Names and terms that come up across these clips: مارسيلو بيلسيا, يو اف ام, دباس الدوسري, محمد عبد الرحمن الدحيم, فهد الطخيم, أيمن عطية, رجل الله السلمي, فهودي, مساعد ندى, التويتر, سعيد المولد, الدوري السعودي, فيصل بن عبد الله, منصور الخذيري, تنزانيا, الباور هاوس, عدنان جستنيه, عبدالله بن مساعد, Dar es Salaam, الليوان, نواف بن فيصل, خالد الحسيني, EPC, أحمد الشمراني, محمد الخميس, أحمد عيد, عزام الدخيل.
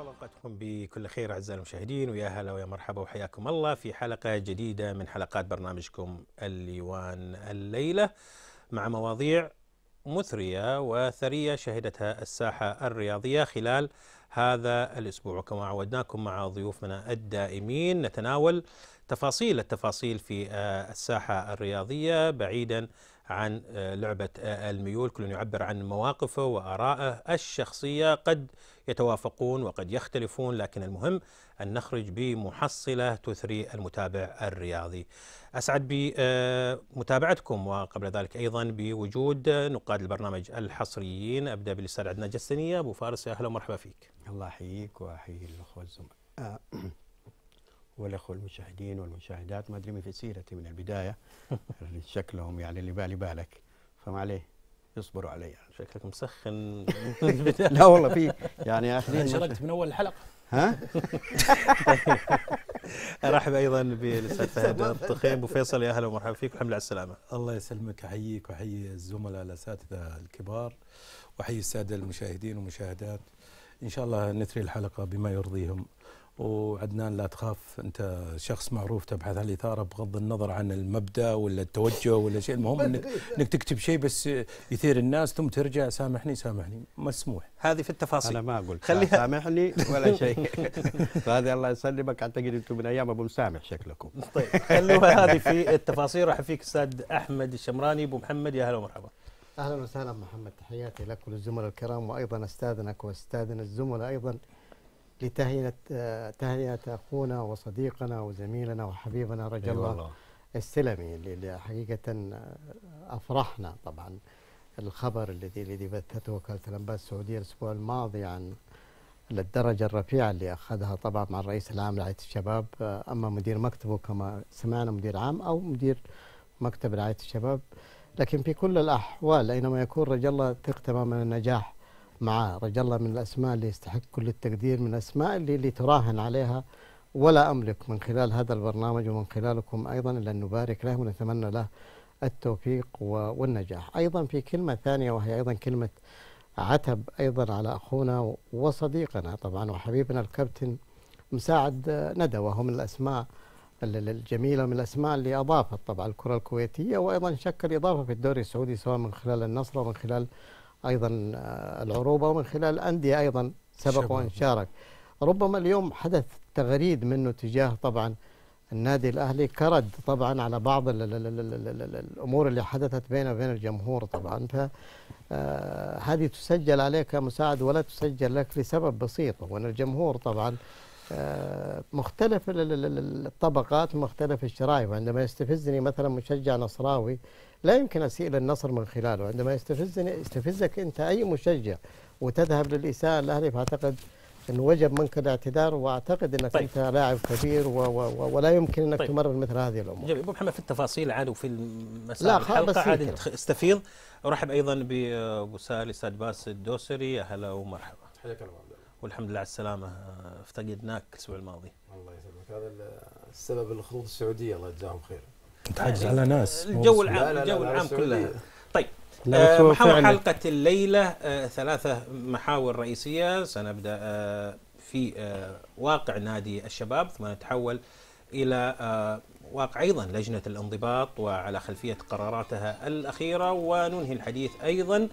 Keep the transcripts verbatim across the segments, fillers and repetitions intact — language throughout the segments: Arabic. الله ولقتكم بكل خير أعزائي المشاهدين، ويا هلا ويا مرحبا وحياكم الله في حلقة جديدة من حلقات برنامجكم الليوان الليلة، مع مواضيع مثرية وثرية شهدتها الساحة الرياضية خلال هذا الأسبوع. وكما عودناكم مع ضيوفنا الدائمين نتناول تفاصيل التفاصيل في الساحة الرياضية بعيدا عن لعبة الميول، كل يعبر عن مواقفه وآرائه الشخصية، قد يتوافقون وقد يختلفون، لكن المهم أن نخرج بمحصلة تثري المتابع الرياضي. أسعد بمتابعتكم، وقبل ذلك أيضا بوجود نقاد البرنامج الحصريين. أبدأ بالأستاذ عدنان جستنيه. أبو فارس، أهلا ومرحبا فيك. الله يحييك ويحيي الأخوة الزملاء والأخوة المشاهدين والمشاهدات. ما أدري من في سيرتي من البداية شكلهم يعني اللي بالي بالك، فما عليه يصبروا علي. شكلك مسخن. لا والله في يعني أخذين شرقت من أول الحلقة. ها؟ أرحب أيضا بالأستاذ فهد الطخيم. أبو فيصل، يا أهلا ومرحبا فيك، الحمد لله على السلامة. الله يسلمك، أحييك وأحيي الزملاء الأساتذة الكبار، وأحيي السادة المشاهدين والمشاهدات. إن شاء الله نثري الحلقة بما يرضيهم. وعدنان لا تخاف، أنت شخص معروف تبحث عن الإثارة بغض النظر عن المبدأ ولا التوجه ولا شيء، المهم أنك أنك تكتب شيء بس يثير الناس ثم ترجع سامحني سامحني، مسموح. هذه في التفاصيل أنا ما أقول خليها سامحني ولا شيء. فهذه الله يسلمك، أعتقد أنتم من أيام أبو مسامح شكلكم. طيب خلوها هذه في التفاصيل. رحب فيك أستاذ أحمد الشمراني. أبو محمد، يا هلا ومرحبا. أهلا وسهلا محمد، تحياتي لك وللزملاء الكرام، وأيضا أستاذنك وأستاذن الزملاء أيضا لتهيئة تهيئة أخونا وصديقنا وزميلنا وحبيبنا رجل الله السلمي، اللي حقيقة أفرحنا طبعا الخبر الذي الذي بثته وكالة الأنباء السعودية الأسبوع الماضي عن الدرجة الرفيعة اللي أخذها طبعا مع الرئيس العام لرعاية الشباب، أما مدير مكتبه كما سمعنا مدير عام أو مدير مكتب رعاية الشباب، لكن في كل الأحوال أينما يكون رجل الله ثق تماما النجاح مع رجل الله، من الأسماء اللي يستحق كل التقدير، من الأسماء اللي, اللي تراهن عليها، ولا أملك من خلال هذا البرنامج ومن خلالكم أيضا إلا أن نبارك له ونتمنى له التوفيق والنجاح. أيضا في كلمة ثانية، وهي أيضا كلمة عتب أيضا على أخونا وصديقنا طبعا وحبيبنا الكابتن مساعد ندى، وهو من الأسماء الجميلة، من الأسماء اللي أضافت طبعا الكرة الكويتية، وأيضا شكل إضافة في الدوري السعودي، سواء من خلال النصر ومن خلال أيضا العروبة ومن خلال الأندية أيضا سبق وأن شارك. ربما اليوم حدث تغريد منه تجاه طبعا النادي الأهلي كرد طبعا على بعض ال ال ال ال ال ال الأمور اللي حدثت بينه وبين الجمهور طبعا، فهذه تسجل عليك مساعد ولا تسجل لك لسبب بسيط، وأن الجمهور طبعا مختلف الطبقات مختلف الشرائح، وعندما يستفزني مثلا مشجع نصراوي لا يمكن أسيء للنصر من خلاله، عندما يستفزني يستفزك أنت أي مشجع وتذهب للإساءة الأهلي، فأعتقد أنه وجب منك الاعتذار، وأعتقد أنك طيب. أنت لاعب كبير و و و ولا يمكن أنك طيب. تمرر مثل هذه الأمور. جميل. أبو محمد في التفاصيل عاد وفي مساء الحلقة عاد استفيض. أرحب أيضا بأبو سالي أستاذ دباس الدوسري. أهلا ومرحبا. حياك الله، والحمد لله على السلامة، افتقدناك الأسبوع الماضي. الله يسلمك، هذا السبب الخروج السعودية الله يجزاهم خير. تحجز على ناس الجو العام، الجو العام كله. طيب آه محاور حلقة الليلة، آه ثلاثة محاور رئيسية. سنبدأ آه في آه واقع نادي الشباب، ثم نتحول إلى آه واقع أيضا لجنة الانضباط وعلى خلفية قراراتها الأخيرة، وننهي الحديث أيضا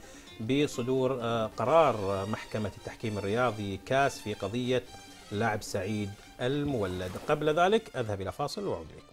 بصدور آه قرار محكمة التحكيم الرياضي كاس في قضية اللاعب سعيد المولد. قبل ذلك أذهب إلى فاصل وأعود إليكم.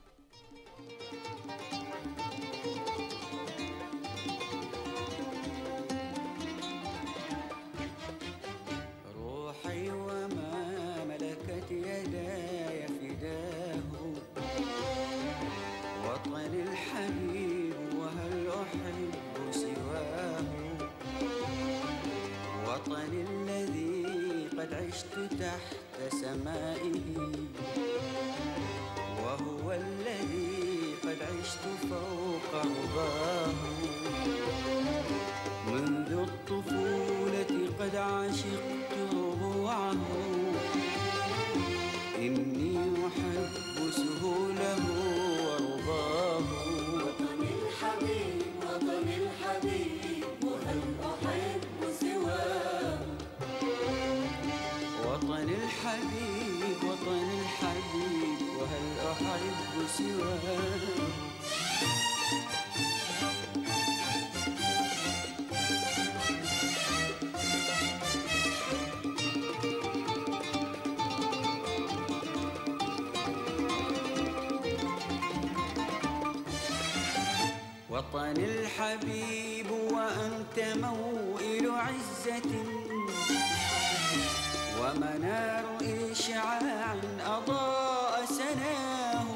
الوطن الحبيب وأنت موئل عزة ومنار إشعاع أضاء سناه.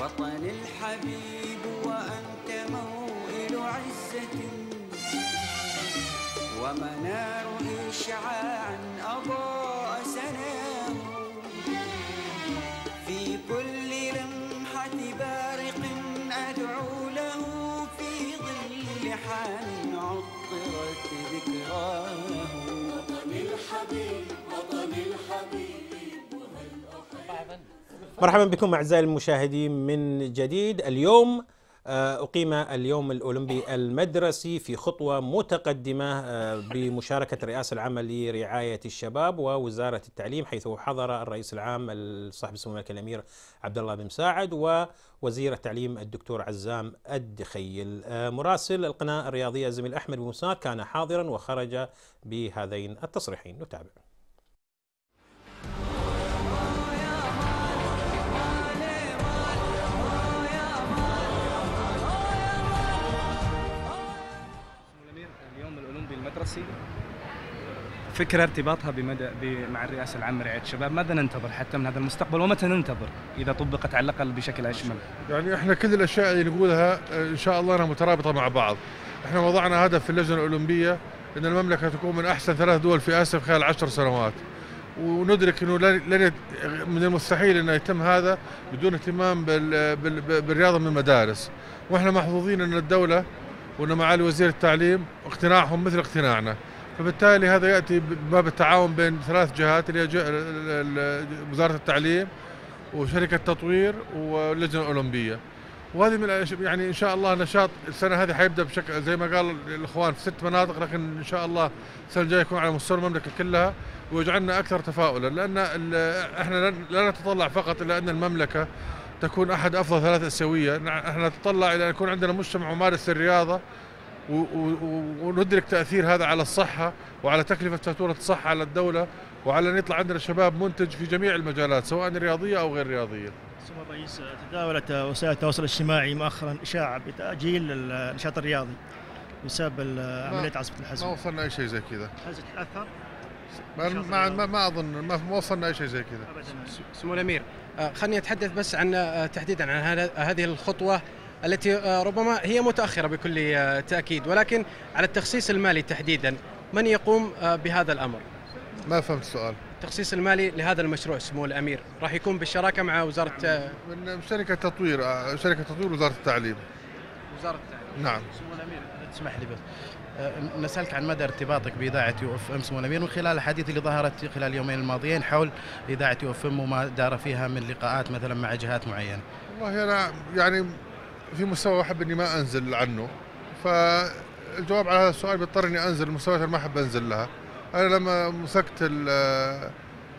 وطن الحبيب وأنت موئل عزة ومنار إشعاع أضاء سناه. في كل لمحة بارق أدعو له في ظل حان عطرت ذكراه. مرحبا بكم أعزائي المشاهدين من جديد. اليوم أقيم اليوم الأولمبي المدرسي في خطوة متقدمة بمشاركة الرئاسة العامة لرعاية الشباب ووزارة التعليم، حيث حضر الرئيس العام صاحب السمو الملكي الأمير عبدالله بن مساعد ووزير التعليم الدكتور عزام الدخيل. مراسل القناة الرياضية الزميل أحمد بن مساعد كان حاضرا وخرج بهذين التصريحين، نتابع. فكرة ارتباطها بمدى مع الرئاسة العامة لرعاية الشباب، ماذا ننتظر حتى من هذا المستقبل ومتى ننتظر إذا طبقت على الأقل بشكل أشمل؟ يعني احنا كل الأشياء اللي نقولها إن شاء الله أنها مترابطة مع بعض. احنا وضعنا هدف في اللجنة الأولمبية أن المملكة تكون من أحسن ثلاث دول في آسيا خلال عشر سنوات، وندرك أنه لن من المستحيل أن يتم هذا بدون اهتمام بالرياضة من المدارس، واحنا محظوظين أن الدولة وأن معالي وزير التعليم اقتناعهم مثل اقتناعنا، فبالتالي هذا يأتي بباب التعاون بين ثلاث جهات اللي هي وزارة التعليم وشركة تطوير واللجنة الأولمبية. وهذه من يعني إن شاء الله نشاط السنة هذه حيبدأ بشكل زي ما قال الإخوان في ست مناطق، لكن إن شاء الله السنة الجاية يكون على مستوى المملكة كلها ويجعلنا أكثر تفاؤلا، لأن احنا لا نتطلع فقط إلى أن المملكة تكون أحد أفضل ثلاث آسيوية، نحن نتطلع إلى أن يكون عندنا مجتمع ممارس الرياضة وندرك تأثير هذا على الصحة وعلى تكلفة فاتورة الصحة على الدولة وعلى أن يطلع عندنا شباب منتج في جميع المجالات سواء رياضية أو غير رياضية. سمو الرئيس، تداولت وسائل التواصل الاجتماعي مؤخرا إشاعة بتأجيل النشاط الرياضي بسبب عملية عاصفة الحزم. ما وصلنا أي شيء زي كذا. هل ستتأثر؟ ما ما ما أظن ما وصلنا أي شيء زي كذا. سمو الأمير، خلني أتحدث بس عن تحديدا عن هذه الخطوة التي ربما هي متأخرة بكل تأكيد، ولكن على التخصيص المالي تحديدا، من يقوم بهذا الأمر؟ ما فهمت السؤال. التخصيص المالي لهذا المشروع سمو الأمير راح يكون بالشراكة مع وزارة من شركة تطوير شركة تطوير وزارة التعليم. وزارة التعليم. نعم. سمو الأمير تسمح لي بس نسألك عن مدى ارتباطك بإذاعة يو اف ام سمو الأمير من خلال الحديث اللي ظهرت خلال اليومين الماضيين حول إذاعة يو اف ام وما دار فيها من لقاءات مثلا مع جهات معينة. والله أنا يعني في مستوى أحب إني ما أنزل عنه، فالجواب على هذا السؤال بيضطر إني أنزل المستويات اللي ما أحب أنزل لها. أنا لما مسكت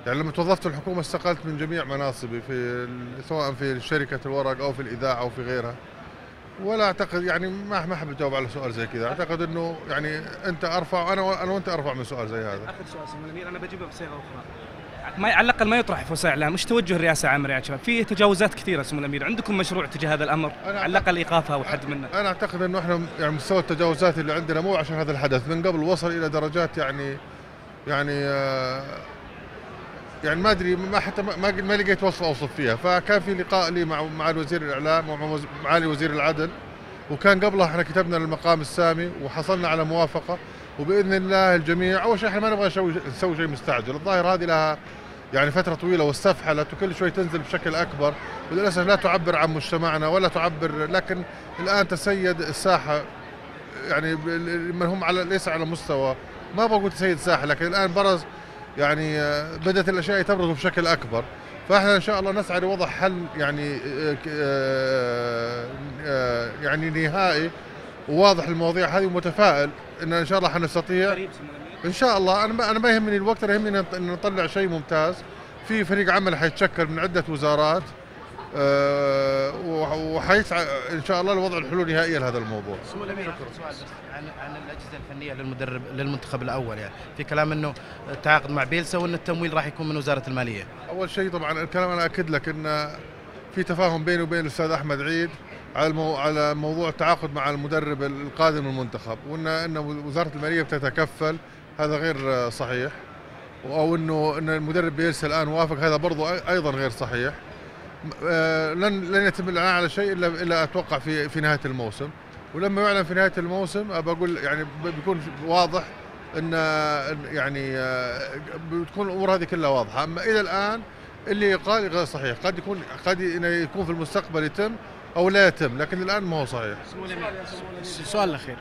يعني لما توظفت الحكومة استقلت من جميع مناصبي في سواء في شركة الورق أو في الإذاعة أو في غيرها، ولا أعتقد يعني ما ما أحب أجاوب على سؤال زي كذا. أعتقد إنه يعني أنت أرفع وأنا أنا وأنت أرفع من سؤال زي هذا. آخر سؤال سمو الأمير أنا بجيبه بصيغة أخرى. ما على الأقل ما يطرح في وسائل الإعلام، وش توجه الرئاسة العامة لرعاية الشباب؟ في تجاوزات كثيرة سمو الأمير، عندكم مشروع تجاه هذا الأمر؟ على الأقل إيقافها وحد منه. أنا أعتقد إنه إحنا يعني مستوى التجاوزات اللي عندنا مو عشان هذا الحدث، من قبل وصل إلى درجات يعني يعني يعني ما أدري ما حتى ما ما لقيت وصف أوصف فيها، فكان في لقاء لي مع مع الوزير الإعلام ومع معالي وزير العدل، وكان قبلها إحنا كتبنا للمقام السامي وحصلنا على موافقة، وباذن الله الجميع. اول شيء احنا ما نبغى نسوي شيء مستعجل، الظاهره هذه لها يعني فتره طويله واستفحلت وكل شوي تنزل بشكل اكبر، وللاسف لا تعبر عن مجتمعنا ولا تعبر، لكن الان تسيد الساحه يعني من هم على ليس على مستوى، ما بقول تسيد الساحه، لكن الان برز يعني بدات الاشياء تبرز بشكل اكبر، فاحنا ان شاء الله نسعى لوضع حل يعني يعني نهائي وواضح المواضيع هذه، ومتفائل ان ان شاء الله حنستطيع ان شاء الله. انا انا ما يهمني الوقت، انا يهمني ان نطلع شيء ممتاز. في فريق عمل حيتشكل من عده وزارات أه وحيسعى ان شاء الله لوضع الحلول النهائيه لهذا الموضوع. سمو الامير شكرا. سؤال بس عن عن الاجهزه الفنيه للمدرب للمنتخب الاول، يعني في كلام انه التعاقد مع بيلسا وان التمويل راح يكون من وزاره الماليه. اول شيء طبعا الكلام انا اكد لك ان في تفاهم بيني وبين الاستاذ احمد عيد على على موضوع التعاقد مع المدرب القادم المنتخب، وان ان وزاره الماليه بتتكفل، هذا غير صحيح. او انه ان المدرب بيلسيا الان وافق، هذا برضه ايضا غير صحيح. لن لن يتم الاعلان على شيء الا الا اتوقع في في نهايه الموسم، ولما يعلن في نهايه الموسم بقول يعني بيكون واضح ان يعني بتكون الامور هذه كلها واضحه. اما الى الان اللي قال غير صحيح، قد يكون قد يكون في المستقبل يتم او لا يتم، لكن الان ما هو صحيح. سؤال الاخير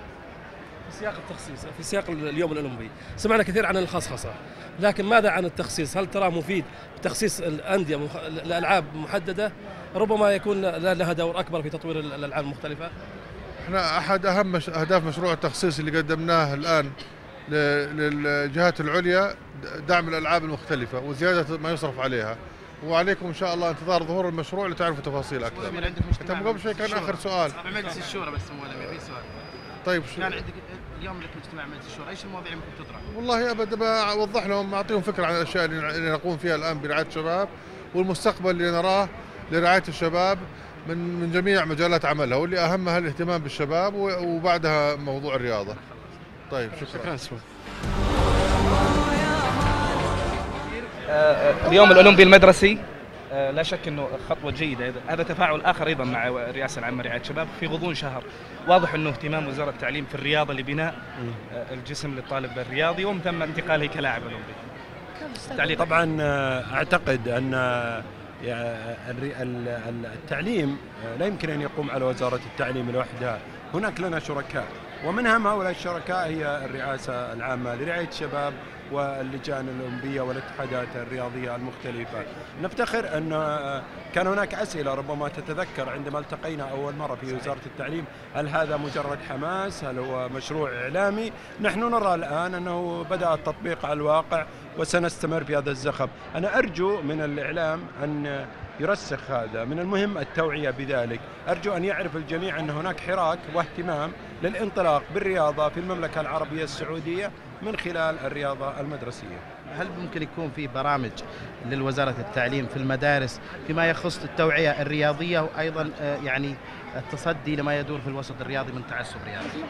في سياق التخصيص، في سياق اليوم الاولمبي سمعنا كثير عن الخصخصه، لكن ماذا عن التخصيص؟ هل تراه مفيد تخصيص الانديه لالعاب محدده ربما يكون لها دور اكبر في تطوير الالعاب المختلفه؟ احنا احد اهم اهداف مشروع التخصيص اللي قدمناه الان للجهات العليا دعم الالعاب المختلفه وزياده ما يصرف عليها، وعليكم ان شاء الله انتظار ظهور المشروع لتعرفوا تفاصيل اكثر. طب قبل شوي كان اخر سؤال مجلس الشورى، بس مو ولا في سؤال. طيب شو كان عندك اليوم لك مجتمع مجلس الشورى، ايش المواضيع اللي ممكن تطرح؟ والله ابدا بوضح لهم، اعطيهم فكره عن الاشياء اللي نقوم فيها الان برعايه الشباب والمستقبل اللي نراه لرعايه الشباب من من جميع مجالات عملها، واللي اهمها الاهتمام بالشباب وبعدها موضوع الرياضه. طيب شكرا. اليوم الاولمبي المدرسي لا شك انه خطوه جيده، هذا تفاعل اخر ايضا مع الرئاسه العامه لرعايه الشباب في غضون شهر، واضح انه اهتمام وزاره التعليم في الرياضه لبناء الجسم للطالب الرياضي ومن ثم انتقاله كلاعب اولمبي. طبعا اعتقد ان التعليم لا يمكن ان يقوم على وزاره التعليم لوحدها، هناك لنا شركاء ومنهم هؤلاء الشركاء هي الرئاسه العامه لرعايه الشباب واللجان الاولمبيه والاتحادات الرياضيه المختلفه. نفتخر ان كان هناك اسئله ربما تتذكر عندما التقينا اول مره في وزاره التعليم، هل هذا مجرد حماس؟ هل هو مشروع اعلامي؟ نحن نرى الان انه بدا التطبيق على الواقع وسنستمر في هذا الزخم. انا ارجو من الاعلام ان يرسخ هذا، من المهم التوعيه بذلك، ارجو ان يعرف الجميع ان هناك حراك واهتمام للانطلاق بالرياضه في المملكه العربيه السعوديه من خلال الرياضه المدرسيه. هل ممكن يكون في برامج للوزاره التعليم في المدارس فيما يخص التوعيه الرياضيه وايضا يعني التصدي لما يدور في الوسط الرياضي من تعسف رياضي؟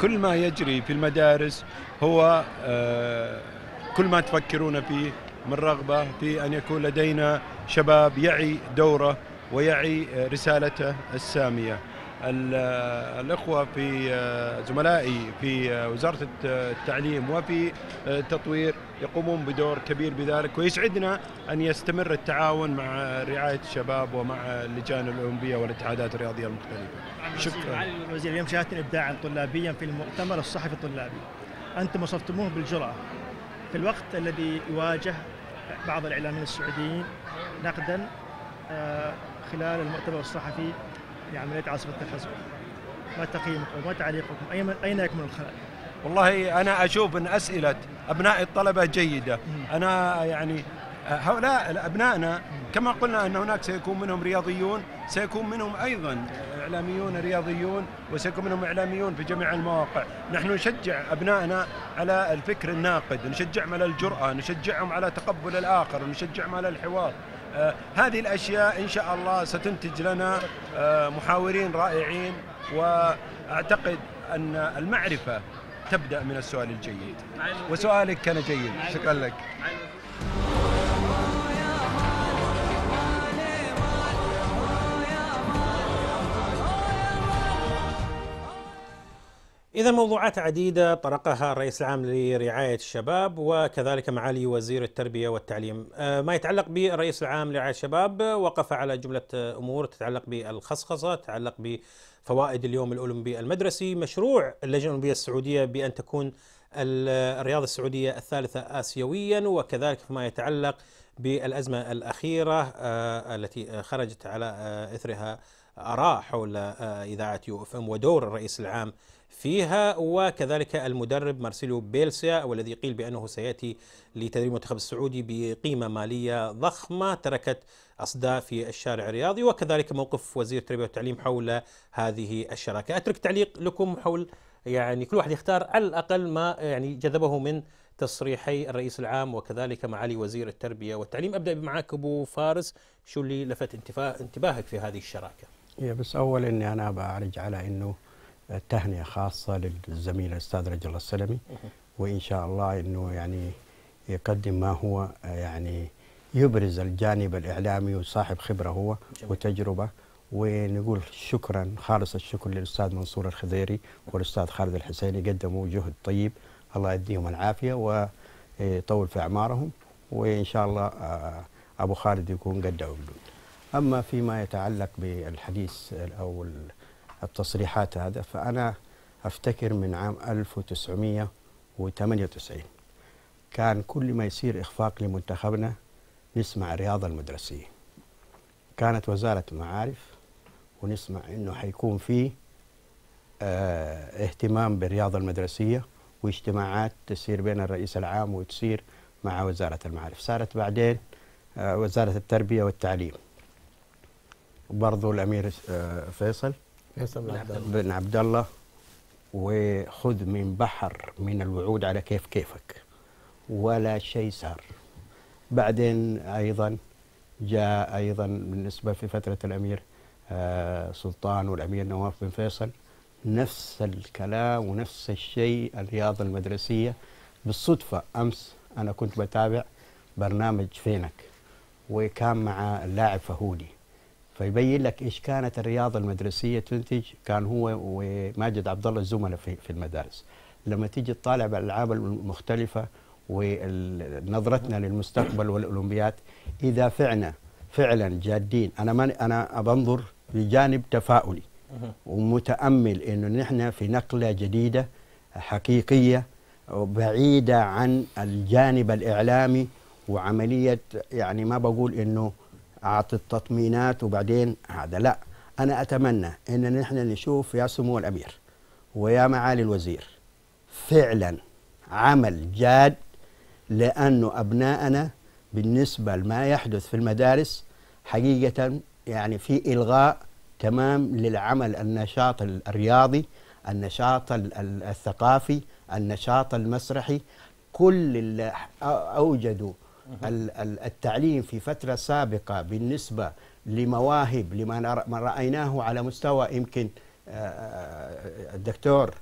كل ما يجري في المدارس هو كل ما تفكرون فيه من رغبه في ان يكون لدينا شباب يعي دوره ويعي رسالته الساميه. الأخوة في زملائي في وزارة التعليم وفي التطوير يقومون بدور كبير بذلك، ويسعدنا أن يستمر التعاون مع رعاية الشباب ومع اللجان الأولمبية والاتحادات الرياضية المختلفة. شكرا. معالي الوزير، اليوم شاهدتم إبداعا طلابيا في المؤتمر الصحفي الطلابي، أنتم وصفتموه بالجرأة في الوقت الذي يواجه بعض الإعلاميين السعوديين نقدا خلال المؤتمر الصحفي لعملية عاصفة الحزب. ما تقييمكم وما تعليقكم؟ أين يكمن الخلل؟ والله أنا أشوف أن أسئلة أبناء الطلبة جيدة. أنا يعني هؤلاء أبنائنا كما قلنا أن هناك سيكون منهم رياضيون، سيكون منهم أيضا إعلاميون رياضيون، وسيكون منهم إعلاميون في جميع المواقع. نحن نشجع أبنائنا على الفكر الناقد، نشجعهم على الجرأة، نشجعهم على تقبل الآخر، نشجعهم على الحوار. آه هذه الأشياء إن شاء الله ستنتج لنا آه محاورين رائعين، وأعتقد أن المعرفة تبدأ من السؤال الجيد، وسؤالك كان جيد. شكرا لك. إذا موضوعات عديدة طرقها الرئيس العام لرعاية الشباب وكذلك معالي وزير التربية والتعليم. ما يتعلق بالرئيس العام لرعاية الشباب وقف على جملة أمور تتعلق بالخصخصة، تتعلق بفوائد اليوم الأولمبي المدرسي، مشروع اللجنة الأولمبية السعودية بأن تكون الرياضة السعودية الثالثة آسيويا، وكذلك فيما يتعلق بالأزمة الأخيرة التي خرجت على إثرها آراء حول إذاعة يو اف ام ودور الرئيس العام فيها، وكذلك المدرب مارسيلو بيلسيا والذي قيل بأنه سيأتي لتدريب المنتخب السعودي بقيمة مالية ضخمة تركت أصداء في الشارع الرياضي، وكذلك موقف وزير التربية والتعليم حول هذه الشراكة. أترك تعليق لكم حول يعني كل واحد يختار على الأقل ما يعني جذبه من تصريحي الرئيس العام وكذلك معالي وزير التربية والتعليم. أبدأ معك أبو فارس، شو اللي لفت انتباهك في هذه الشراكة؟ يا بس أول إني أنا بعرج على إنه تهنئة خاصة للزميل الأستاذ رجل الله السلمي، وإن شاء الله إنه يعني يقدم ما هو يعني يبرز الجانب الإعلامي وصاحب خبرة هو جميل. وتجربة، ونقول شكرا خالص الشكر للأستاذ منصور الخذيري والأستاذ خالد الحسيني، قدموا جهد طيب الله يديهم العافية ويطول في أعمارهم، وإن شاء الله أبو خالد يكون قد عمده. أما فيما يتعلق بالحديث أو التصريحات هذا، فأنا أفتكر من عام ألف وتسعمئة وثمانية وتسعين كان كل ما يصير إخفاق لمنتخبنا نسمع الرياضة المدرسية، كانت وزارة المعارف، ونسمع إنه حيكون فيه اه اهتمام بالرياضة المدرسية واجتماعات تصير بين الرئيس العام وتصير مع وزارة المعارف. صارت بعدين اه وزارة التربية والتعليم، برضو الأمير اه فيصل بن عبد الله، وخذ من بحر من الوعود على كيف كيفك، ولا شيء صار. بعدين أيضا جاء أيضا بالنسبة في فترة الأمير آه سلطان والأمير نواف بن فيصل نفس الكلام ونفس الشيء الرياضة المدرسية. بالصدفة أمس أنا كنت بتابع برنامج فينك، وكان مع اللاعب فهودي، فيبين لك إيش كانت الرياضة المدرسية تنتج، كان هو وماجد عبد الله الزملاء في, في المدارس. لما تيجي تطالع بالألعاب المختلفة ونظرتنا للمستقبل والأولمبيات، إذا فعنا فعلا جادين، أنا ما أنا بنظر لجانب تفاؤلي ومتأمل إنه نحن في نقلة جديدة حقيقية بعيدة عن الجانب الإعلامي وعملية، يعني ما بقول إنه أعطي التطمينات وبعدين هذا، لا، أنا أتمنى إن نحن نشوف يا سمو الأمير ويا معالي الوزير فعلا عمل جاد، لأنه أبنائنا بالنسبة لما يحدث في المدارس حقيقة يعني في إلغاء تمام للعمل النشاط الرياضي، النشاط الثقافي، النشاط المسرحي، كل اللي أوجدوا التعليم في فترة سابقة بالنسبة لمواهب لما رأيناه على مستوى يمكن الدكتور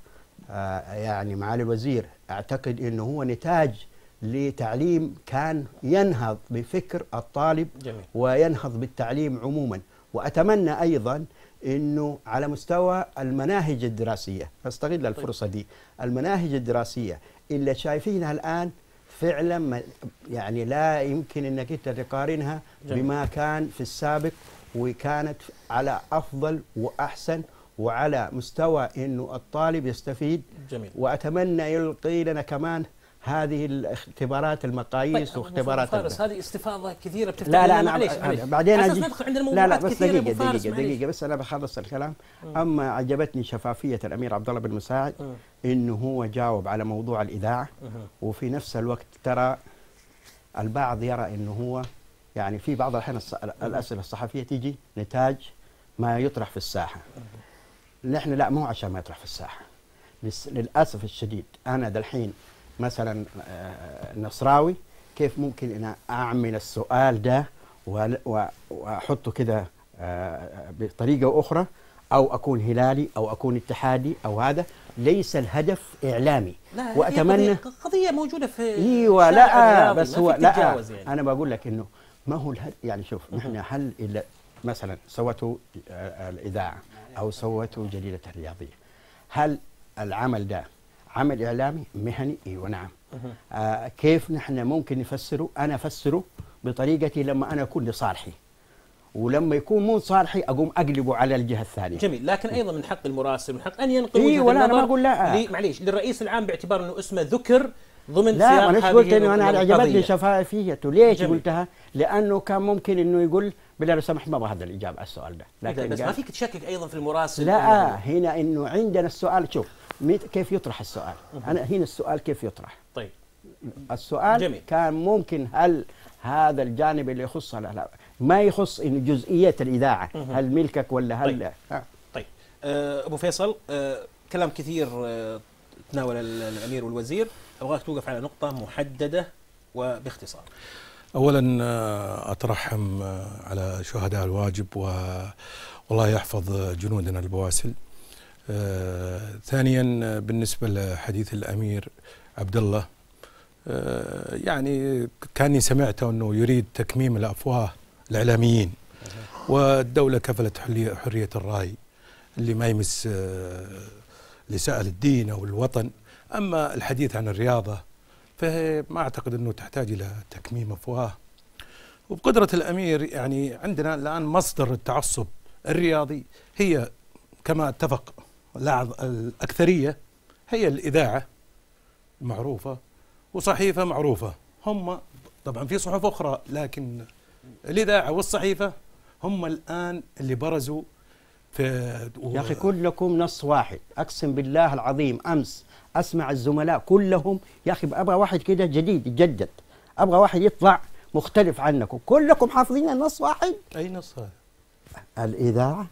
يعني معالي الوزير، أعتقد أنه هو نتاج لتعليم كان ينهض بفكر الطالب جميل. وينهض بالتعليم عموما. وأتمنى أيضا أنه على مستوى المناهج الدراسية، أستغل الفرصة دي، المناهج الدراسية اللي شايفينها الآن فعلا يعني لا يمكن أنك أنت تقارنها جميل. بما كان في السابق، وكانت على أفضل وأحسن وعلى مستوى أنه الطالب يستفيد جميل. وأتمنى يلقي لنا كمان هذه الاختبارات المقاييس واختبارات فارس. هذه استفاضه كثيره بتفتح لا لا معليش بعدين اجي لا لا بس دقيقه دقيقه دقيقه بس انا بخلص الكلام. م. اما عجبتني شفافيه الامير عبد الله بن مساعد انه هو جاوب على موضوع الاذاعه، م. وفي نفس الوقت ترى البعض يرى انه هو يعني في بعض الحين الاسئله الصحفيه تيجي نتاج ما يطرح في الساحه، نحن لا مو عشان ما يطرح في الساحه للاسف الشديد. انا دالحين مثلا نصراوي، كيف ممكن أنا أعمل السؤال ده وأحطه كده بطريقة أخرى، أو أكون هلالي أو أكون اتحادي أو هذا، ليس الهدف إعلامي. لا وأتمنى قضية, قضية موجودة في إيوه لا بس هو لا يعني. أنا بقول لك إنه ما هو الهدف، يعني شوف نحن حل إلا مثلا سوته الإذاعة أو سوته جريدة الرياضية، هل العمل ده عمل إعلامي مهني؟ ايوه نعم. آه كيف نحن ممكن نفسره؟ أنا أفسره بطريقتي لما أنا أكون لصالحي، ولما يكون مو صالحي أقوم أقلبه على الجهة الثانية. جميل، لكن أيضا من حق المراسل من حق أن ينقل وجهة النظر. أنا ما أقول لا معليش للرئيس العام باعتبار أنه اسمه ذكر ضمن سياق هذه القضية. لا معليش قلت أنه أنا عجبتني شفافيته، ليش جميل. قلتها؟ لأنه كان ممكن أنه يقول بالله لو سمحت ما بهذا الإجابة على السؤال ده، لكن بس ما فيك تشكك أيضا في المراسل. لا هنا أنه عندنا السؤال، شوف كيف يطرح السؤال؟ أنا هنا السؤال كيف يطرح؟ طيب السؤال جميل. كان ممكن هل هذا الجانب اللي يخص لا ما يخص إنه جزئية الإذاعة هل ملكك ولا هل طيب, لا. آه. طيب. أه أبو فيصل، أه كلام كثير أه تتناول الامير والوزير، ابغاك توقف على نقطه محدده وباختصار. اولا اترحم على شهداء الواجب والله يحفظ جنودنا البواسل. ثانيا بالنسبه لحديث الامير عبد الله، يعني كاني سمعته انه يريد تكميم الافواه الاعلاميين، والدوله كفلت حريه الراي اللي ما يمس لسائل الدين او الوطن. اما الحديث عن الرياضه فما اعتقد انه تحتاج الى تكميم افواه، وبقدره الامير يعني عندنا الان مصدر التعصب الرياضي هي كما اتفق الاكثريه هي الاذاعه معروفه وصحيفه معروفه، هم طبعا في صحف اخرى لكن الاذاعه والصحيفه هم الان اللي برزوا في. يا اخي كلكم نص واحد، اقسم بالله العظيم امس اسمع الزملاء كلهم، يا اخي ابغى واحد كده جديد يتجدد، ابغى واحد يطلع مختلف عنكم، كلكم حافظين النص واحد. اي نص هذا؟ الاذاعه،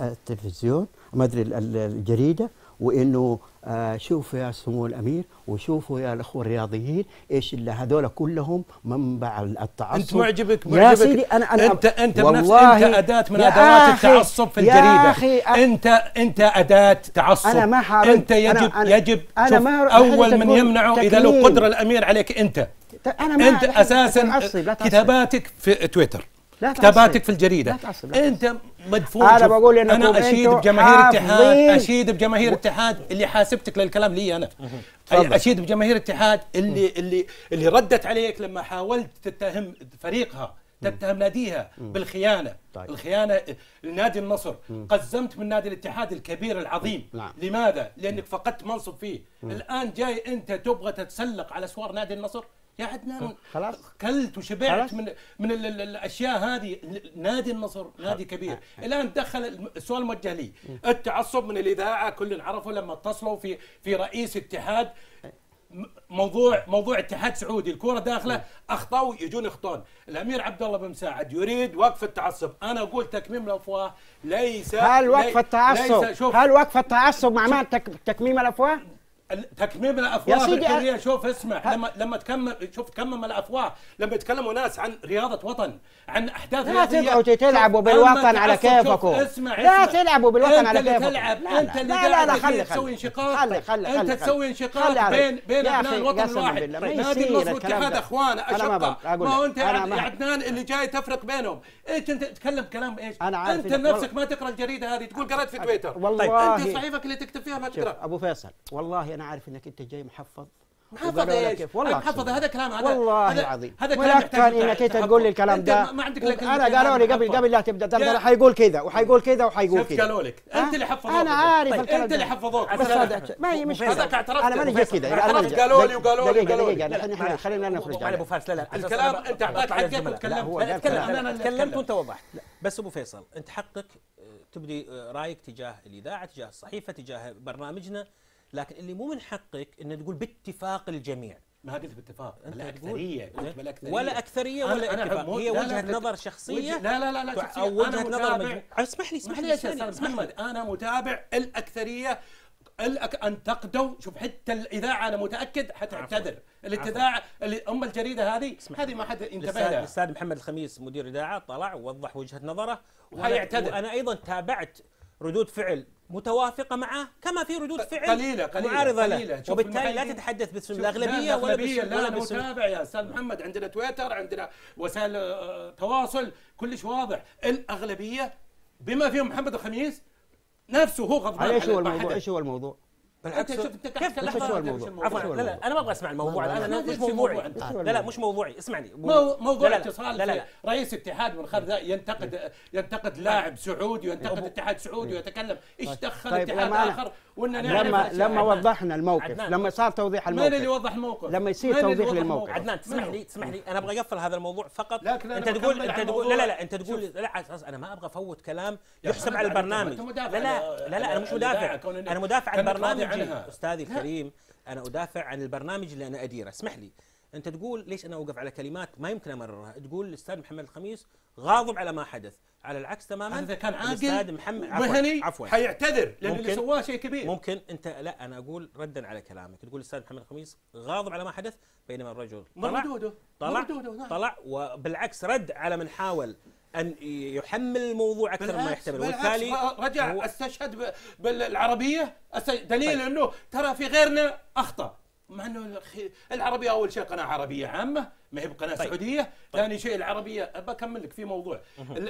التلفزيون، ما ادري الجريده، وانه شوفوا يا سمو الامير وشوفوا يا الاخوه الرياضيين ايش اللي هذول كلهم منبع التعصب. انت معجبك معجبك يا سيدي، انا انا انت انت والله انت اداه من ادوات التعصب في الجريده. يا أخي انت انت اداه تعصب، انا ما حارب، انت يجب أنا يجب أنا أنا ما اول من يمنعه اذا له قدره الامير عليك انت. أنا ما انت اساسا كتاباتك في تويتر، كتاباتك في الجريده، انت مدفون. انا بقول انكم انا اشيد بجماهير اتحاد، اشيد بجماهير اتحاد اللي حاسبتك للكلام لي انا. اشيد بجماهير اتحاد اللي اللي اللي ردت عليك لما حاولت تتهم فريقها، تتهم ناديها بالخيانه. طيب. الخيانه لنادي النصر، قزمت من نادي الاتحاد الكبير العظيم. نعم. لماذا؟ لانك فقدت منصب فيه. الان جاي انت تبغى تتسلق على اسوار نادي النصر؟ يا عدنان خلاص كلت وشبعت من من الاشياء هذه. نادي النصر نادي كبير، الان دخل السؤال الموجه لي، التعصب من الاذاعه كل عرفوا لما اتصلوا في في رئيس اتحاد، موضوع موضوع اتحاد سعودي الكوره داخله، اخطاوا يجون يخطون. الامير عبد الله بن مساعد يريد وقف التعصب، انا اقول تكميم الافواه ليس. هل وقف التعصب هل وقف التعصب معناه تكميم الافواه؟ تكميم الافواه بالكورية. شوف اسمع، لما لما تكمم، شوف تكمم الافواه لما يتكلموا ناس عن رياضه وطن، عن احداث رياضيه. لا تبغوا تلعبوا بالوطن على كيفكم. اسمع، لا تلعبوا بالوطن على كيفكم. انت اللي تلعب، انت اللي قاعد تسوي انشقاق، انت تسوي انشقاق بين بين ابناء الوطن الواحد. نادي النصر والاتحاد اخوان اشقاء، ما هو انت يا عدنان اللي جاي تفرق بينهم. ايش انت تتكلم كلام ايش؟ انت نفسك ما تقرا الجريده هذه، تقول قرات في تويتر. طيب انت صحيفك اللي تكتب فيها ما تقرا. ابو فيصل والله انا عارف انك انت جاي محفظ محفظ ايش؟ والله محفظ، هذا كلام، هذا والله العظيم هذا كلام يحتاج انك انت تقول لي الكلام ده. ما عندك لك، انا قالوا لي قبل قبل لا تبدا تدردر حيقول كذا وحيقول كذا وحيقول كذا، قالوا لك انت اللي حفظوك. انا عارف الكلام، انت اللي حفظوك، ما هي مشكله، هذاك اعترفت. انا ماني جاي كذا، قالوا لي وقالوا لي قالوا لي. خلينا نخرج على ابو فيصل. لا لا الكلام انت اعطيت حقك وتكلمت، انا تكلمت وانت وضحت. بس ابو فيصل انت حقك تبدي رايك تجاه الاذاعه، تجاه الصحيفه، تجاه برنامجنا، لكن اللي مو من حقك ان تقول باتفاق الجميع. ما قلت باتفاق، بالاكثريه، ولا اكثريه ولا اتفاق، هي وجهه نظر شخصيه. لا لا لا لا شخصيه، وجهه نظر. اسمح لي اسمح لي يا استاذ محمد، انا متابع الاكثريه. ان تقدوا، شوف حتى الاذاعه انا متاكد حتعتذر، الاذاعه اللي ام الجريده هذه هذه ما حد انتبه لها. الاستاذ محمد الخميس مدير الاذاعه طلع ووضح وجهه نظره وحيعتذر. وانا ايضا تابعت ردود فعل متوافقة معه، كما في ردود فعل قليلة قليلة معارضة له، وبالتالي لا تتحدث باسم الأغلبية ولا باسم. لا أنا متابع يا أستاذ محمد، عندنا تويتر، عندنا وسائل تواصل، كلش واضح الأغلبية بما فيهم محمد الخميس نفسه هو غضبان. ايش هو الموضوع؟ ايش هو الموضوع؟ بالعكس انت كيف الموضوع؟ عفوا، لا لا انا ما ابغى اسمع الموضوع، انا مش موضوعي. لا لا مش موضوعي، اسمعني. موضوع اتصال رئيس اتحاد من خارج ينتقد ينتقد لاعب سعودي وينتقد اتحاد سعودي ويتكلم ايش دخل اتحاد اخر، وان لما لما وضحنا الموقف، لما صار توضيح الموقف. مين اللي وضح الموقف؟ لما يصير توضيح للموقف. عدنان تسمح لي تسمح لي انا ابغى اقفل هذا الموضوع فقط. انت تقول انت تقول لا لا لا انت تقول لا انا ما ابغى افوت كلام يحسب على البرنامج. لا لا لا انا مش مدافع، انا مدافع عن البرنامج. أستاذي الكريم أنا أدافع عن البرنامج اللي أنا أديره، اسمح لي انت تقول ليش انا اوقف على كلمات ما يمكن امررها، تقول الاستاذ محمد الخميس غاضب على ما حدث، على العكس تماما. اذا كان عاقل مهني حيعتذر لان اللي سواه شيء كبير. ممكن انت لا، انا اقول ردا على كلامك تقول الاستاذ محمد الخميس غاضب على ما حدث، بينما الرجل طلع مردوده طلع مردوده طلع، وبالعكس رد على من حاول ان يحمل الموضوع اكثر ما يحتمل، وبالتالي رجع استشهد بالعربيه دليل انه ترى في غيرنا اخطا، مع انه العربيه اول شيء قناه عربيه عامه ما هي بقناه طيب. سعوديه، ثاني طيب. شيء العربيه بكمل لك في موضوع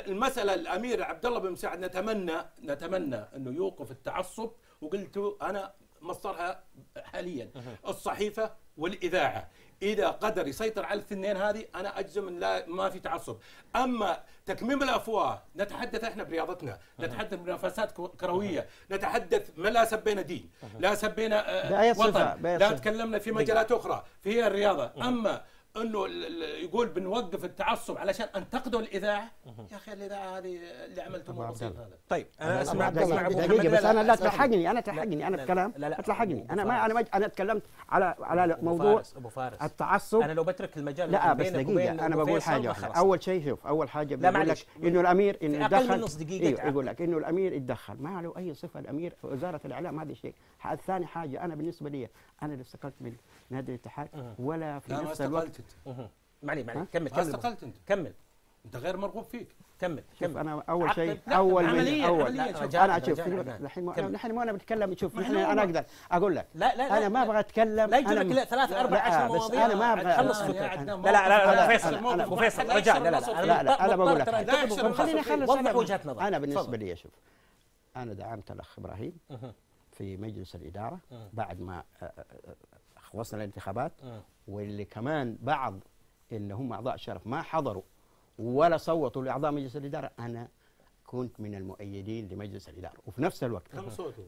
المساله. الامير عبد الله بن مساعد نتمنى نتمنى انه يوقف التعصب، وقلت انا مصدرها حاليا الصحيفه والاذاعه، اذا قدر يسيطر على الاثنين هذه انا اجزم ان لا ما في تعصب. اما تكميم الافواه، نتحدث احنا برياضتنا، نتحدث بمنافسات كرويه، نتحدث ما لا سبينا دين، لا سبينا وطن، لا تكلمنا في مجالات اخرى في الرياضه. اما انه يقول بنوقف التعصب علشان انتقدوا الاذاعه، يا اخي الاذاعه هذه اللي عملتوه بسيط هذا. طيب انا اسمع اسمع ابو محمد، بس انا لا تلحقني، انا تلحقني انا الكلام، لا تلحقني انا، ما انا انا اتكلمت على على موضوع التعصب. انا لو بترك المجال لا، بس دقيقه انا بقول حاجه. اول شيء شوف، اول حاجه بقول لك انه الامير انه دخل، يقول لك انه الامير اتدخل، ما له اي صفه الامير في وزاره الاعلام، هذا شيء. الثاني حاجه انا بالنسبه لي، انا اللي استقلت من نادي الاتحاد ولا في نفس الوقت. معلي معلي كمل كمل استقلت انت، كمل انت غير مرغوب فيك، كمل كمل. انا اول شيء اول عملية اول عملية شوف. انا اشوف الحين نحن ما انا بتكلم، شوف نحن انا اقدر اقول لك لا لا انا ما ابغى اتكلم، لا يجي لك ثلاث اربع عشر مواضيع انا ما ابغى اخلص فكرة. لا لا لا فيصل ابو فيصل رجع، لا لا لا انا بقول لك خليني اخلص وجهة نظري. انا بالنسبة لي شوف، انا دعمت الاخ ابراهيم في مجلس الادارة بعد ما وصل الانتخابات، واللي كمان بعض اللي هم اعضاء الشرف ما حضروا ولا صوتوا لاعضاء مجلس الاداره، انا كنت من المؤيدين لمجلس الاداره. وفي نفس الوقت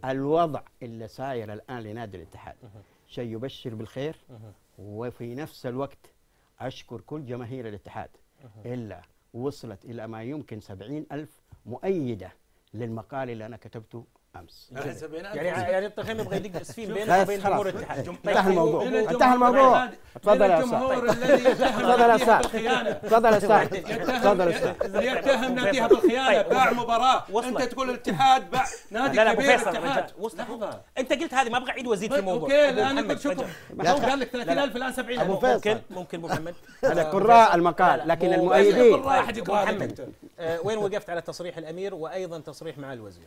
الوضع اللي ساير الان لنادي الاتحاد شيء يبشر بالخير، وفي نفس الوقت اشكر كل جماهير الاتحاد الا وصلت الى ما يمكن سبعين ألف مؤيده للمقال اللي انا كتبته امس. يعني يعني الطخيم يبغى يدق سفين بينه وبين جمهور الاتحاد. انتهى الموضوع، انتهى الموضوع. تفضل يا استاذ، تفضل يا استاذ، تفضل يا استاذ، تفضل يا استاذ. يتهم ناديها بالخيانه، باع مباراه، انت تقول الاتحاد باع نادي كبير. الاتحاد انت قلت هذه، ما ابغى اعيد وازيد في الموضوع. اوكي الان انت شكرا، قال لك ثلاثين ألف الان سبعين ألف. ممكن ممكن محمد قراء المقال لكن المؤيدين. محمد وين وقفت على تصريح الامير وايضا تصريح مع الوزير؟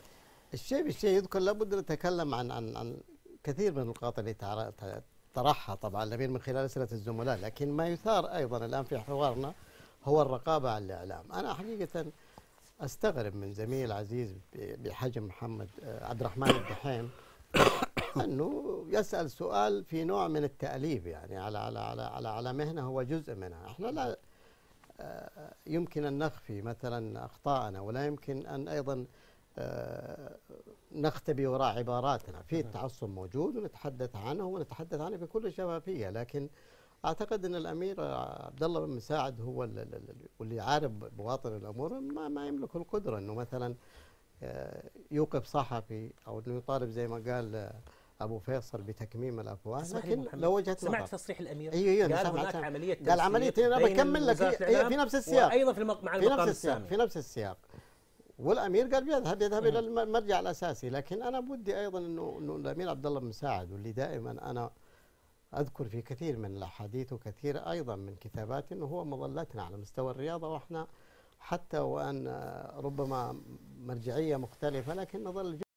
الشيء بالشيء يذكر، لابد نتكلم عن عن عن كثير من النقاط اللي طرحها طبعا الامير من خلال اسئله الزملاء، لكن ما يثار ايضا الان في حوارنا هو الرقابه على الاعلام. انا حقيقه استغرب من زميل عزيز بحجم محمد عبد الرحمن الدحيم انه يسال سؤال في نوع من التاليف، يعني على على على على, على مهنه هو جزء منها. احنا لا يمكن ان نخفي مثلا اخطاءنا، ولا يمكن ان ايضا نختبي وراء عباراتنا. في التعصب موجود ونتحدث عنه ونتحدث عنه بكل شفافيه، لكن اعتقد ان الامير عبد الله بن مساعد هو اللي يعرف بواطن الامور، ما ما يملك القدره انه مثلا يوقف صحفي او انه يطالب زي ما قال ابو فيصل بتكميم الافواه. لكن لو وجهه نظر، سمعت تصريح الامير؟ ايوه ايوه قال هناك عمليه تنسيق، قال عمليه انا بكمل لك في نفس السياق، ايضا في مع المقام السامي في نفس السياق، والامير قال بيذهب يذهب الى المرجع الاساسي. لكن انا بدي ايضا انه انه الامير عبد الله بن مساعد، واللي دائما انا اذكر في كثير من الاحاديث وكثير ايضا من كتاباتي انه هو مظلتنا على مستوى الرياضه، واحنا حتى وان ربما مرجعيه مختلفه لكن نظل